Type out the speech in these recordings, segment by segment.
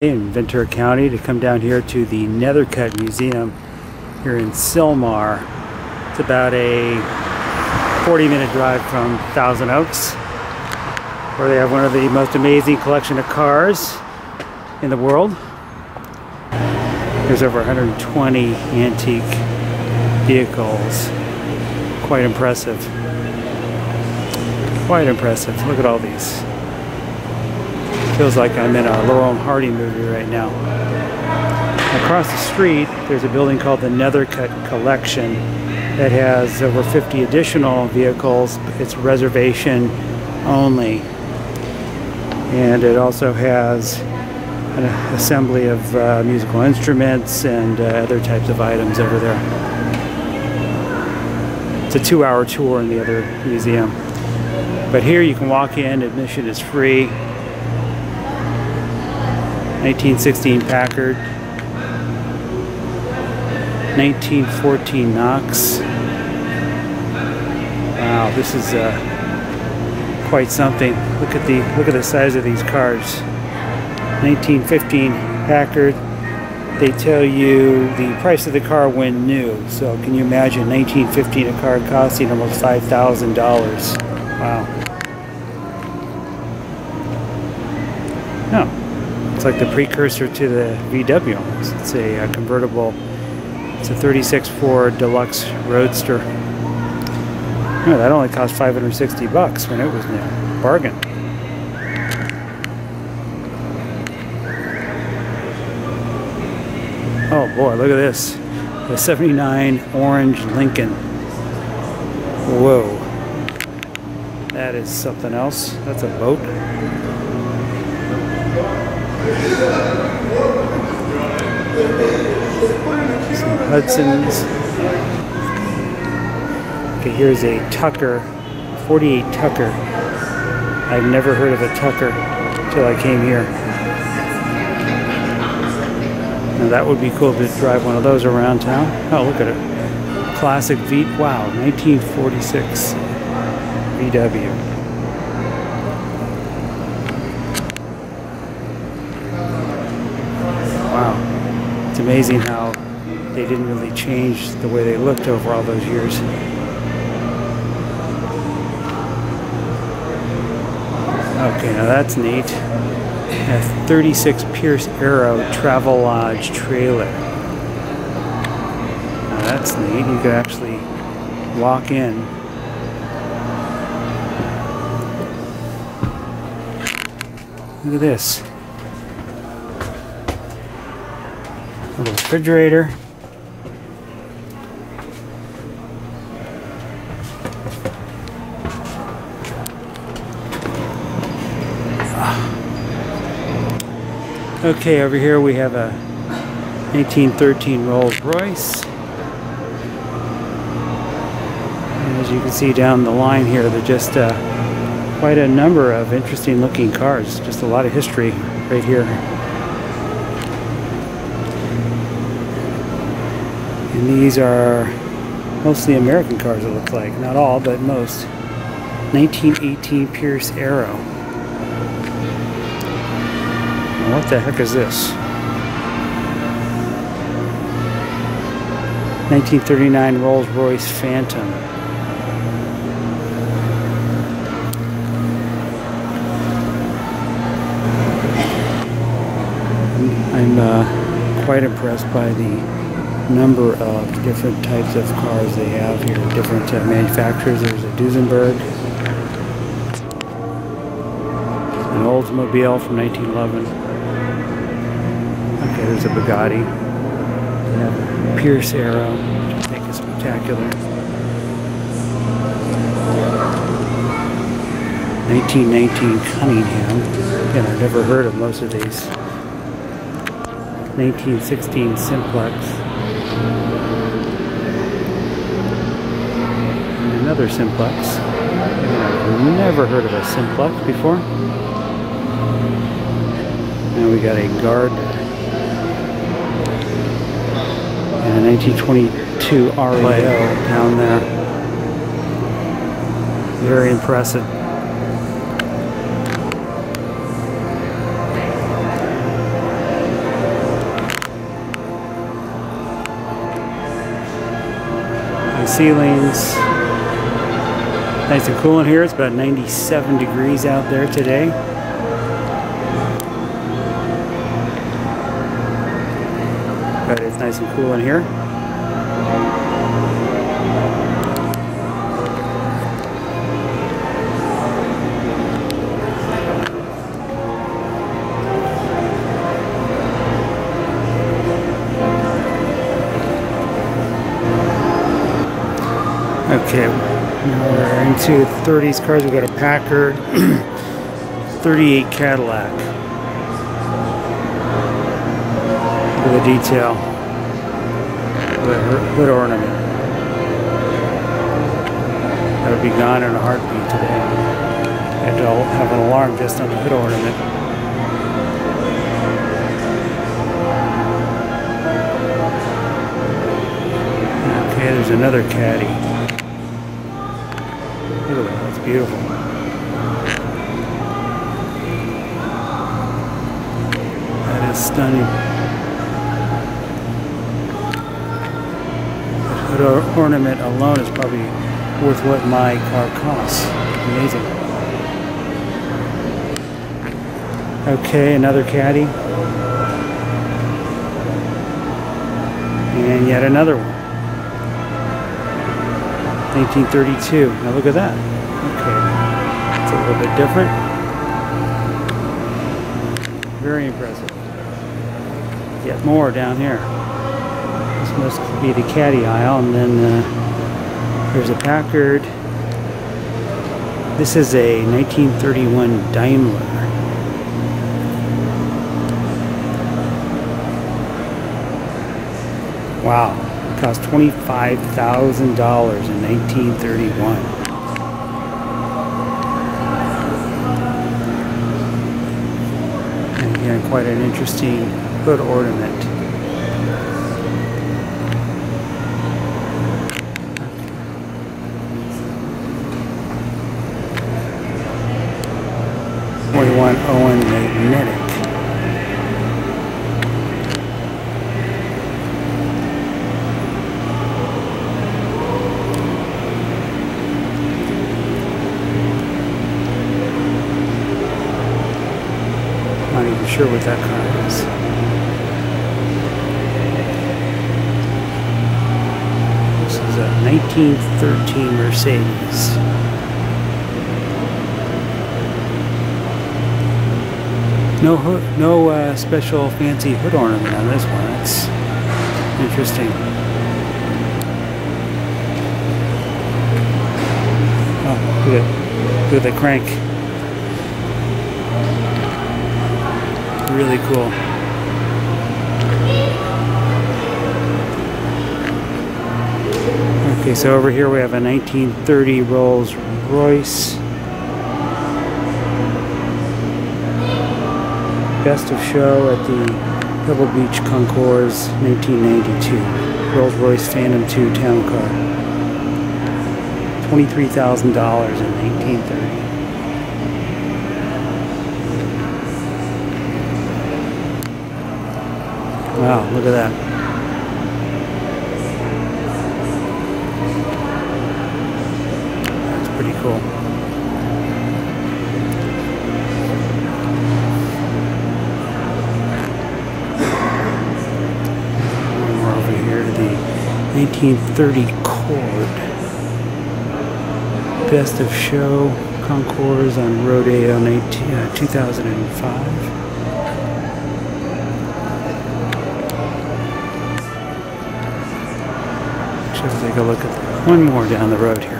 in Ventura County to come down here to the Nethercutt Museum here in Sylmar. It's about a 40-minute drive from Thousand Oaks, where they have one of the most amazing collection of cars in the world. There's over 120 antique vehicles. Quite impressive. Quite impressive. Look at all these. Feels like I'm in a Laurel and Hardy movie right now. Across the street, there's a building called the Nethercutt Collection that has over 50 additional vehicles. It's reservation only. And it also has an assembly of musical instruments and other types of items over there. It's a 2-hour tour in the other museum. But here you can walk in, admission is free. 1916 Packard, 1914 Knox. Wow, this is quite something. Look at the size of these cars. 1915 Packard. They tell you the price of the car when new. So can you imagine 1915 a car costing almost $5,000? Wow. It's like the precursor to the VW almost. It's a convertible. It's a 36 Ford Deluxe Roadster. No, that only cost $560 when it was new. Bargain. Oh boy, look at this. The 79 orange Lincoln. Whoa. That is something else. That's a boat. Some Hudsons. Okay, here's a Tucker, 48 Tucker. I've never heard of a Tucker until I came here. Now that would be cool to drive one of those around town. Oh, look at it. Classic V. Wow, 1946 VW. It's amazing how they didn't really change the way they looked over all those years. Okay, now that's neat. A 36 Pierce Arrow Travelodge trailer. Now that's neat. You could actually walk in. Look at this. A little refrigerator. Okay, over here we have a 1913 Rolls-Royce. As you can see down the line here, they're just quite a number of interesting looking cars. Just a lot of history right here. And these are mostly American cars, it looks like. Not all, but most. 1918 Pierce Arrow. Now what the heck is this? 1939 Rolls-Royce Phantom. I'm quite impressed by the number of different types of cars they have here, different manufacturers. There's a Duesenberg, an Oldsmobile from 1911. Okay, there's a Bugatti. And a Pierce Arrow, which I think is spectacular. 1919 Cunningham. Again, I've never heard of most of these. 1916 Simplex. And another Simplex. I've never heard of a Simplex before. Now we got a Guard and a 1922 Arleigh down there. Very impressive. ceilings. Nice and cool in here. It's about 97 degrees out there today. But it's nice and cool in here. Okay, now we're into 30s cars. We've got a Packard, 38 Cadillac. Look at the detail. What ornament. That'll be gone in a heartbeat today. Had to have an alarm just on the hood ornament. Okay, there's another Caddy. That's beautiful. That is stunning. That hood ornament alone is probably worth what my car costs. Amazing. Okay, another Caddy. And yet another one. 1932. Now look at that. Okay. It's a little bit different. Very impressive. Yet more down here. This must be the Caddy aisle. And then there's a Packard. This is a 1931 Daimler. Wow. Cost $25,000 in 1931. And again, quite an interesting hood ornament. '41 Owen Magnetic. Sure what that car is. This is a 1913 Mercedes. No special fancy hood ornament on this one. That's interesting. Oh, look at the crank. Really cool. Okay, so over here we have a 1930 Rolls-Royce. Best of show at the Pebble Beach Concours 1992. Rolls-Royce Phantom II Town Car. $23,000 in 1930. Wow, look at that. That's pretty cool. And we're over here to the 1930 Cord. Best of show concours on Rodeo 2005. Let's take a look at one more down the road here.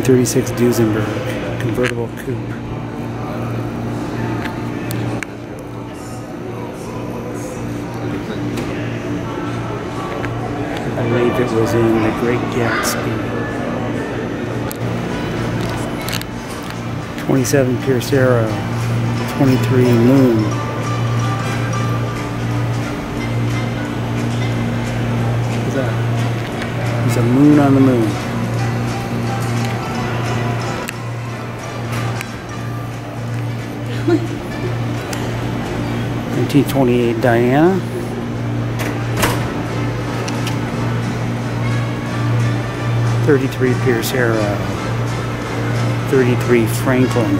'36 Duesenberg convertible coupe. I believe it was in The Great Gatsby. 27 Pierce Arrow. 23 Moon. It's a moon on the moon. 1928 Diana. '33 Pierce Arrow. '33 Franklin.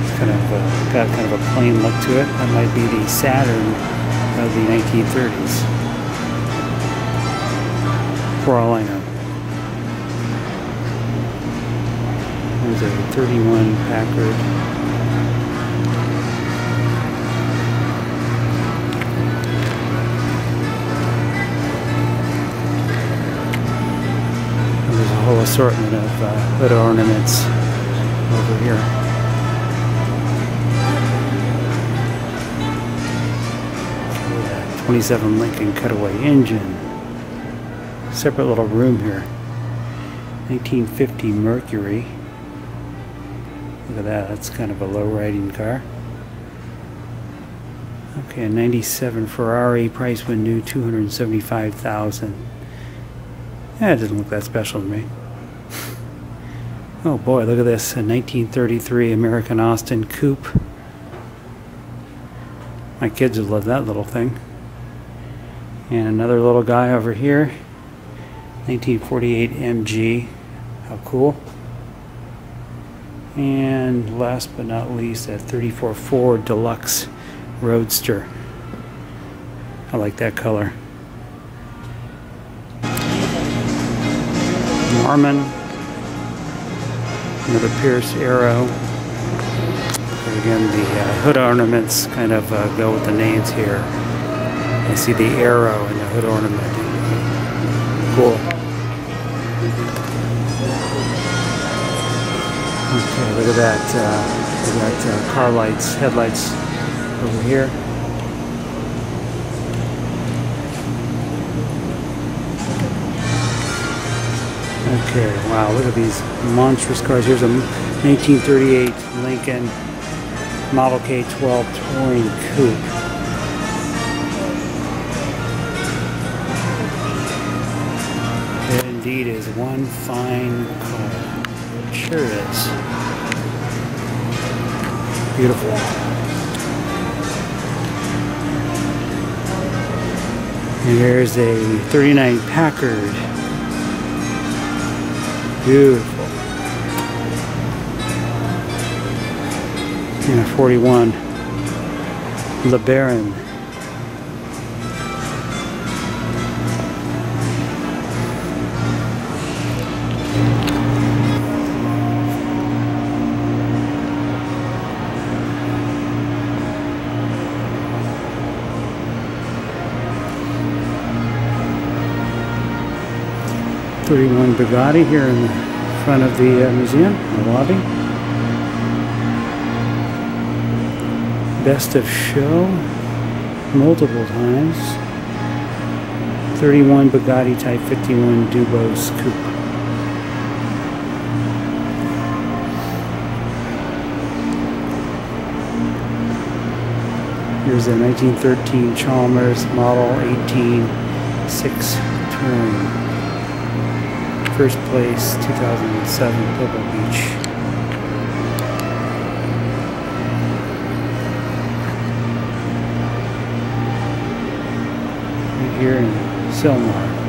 It's kind of a, got kind of a plain look to it. That might be the Saturn of the 1930s. For all I know. There's a '31 Packard. Whole assortment of hood ornaments over here. Yeah, 27 Lincoln cutaway engine. Separate little room here. 1950 Mercury. Look at that, that's kind of a low riding car. Okay, a 97 Ferrari, price when new $275,000. That doesn't look that special to me. Oh boy, look at this. A 1933 American Austin coupe. My kids would love that little thing. And another little guy over here. 1948 MG. How cool. And last but not least, a 34 Ford Deluxe Roadster. I like that color. Norman, another Pierce Arrow. And again, the hood ornaments kind of go with the names here. I see the arrow and the hood ornament. Cool. Okay, look at that. We got car lights, headlights over here. Okay, wow, look at these monstrous cars. Here's a 1938 Lincoln Model K-12 Touring Coupe. It indeed is one fine car. It sure is. Beautiful. And here's a 39 Packard. Beautiful. And a 41 LeBaron. '31 Bugatti here in the front of the museum, the lobby. Best of show multiple times. '31 Bugatti Type 51 Dubose Coupe. Here's a 1913 Chalmers Model 18 6-turn. First place, 2007, Pebble Beach. Right here in Sylmar.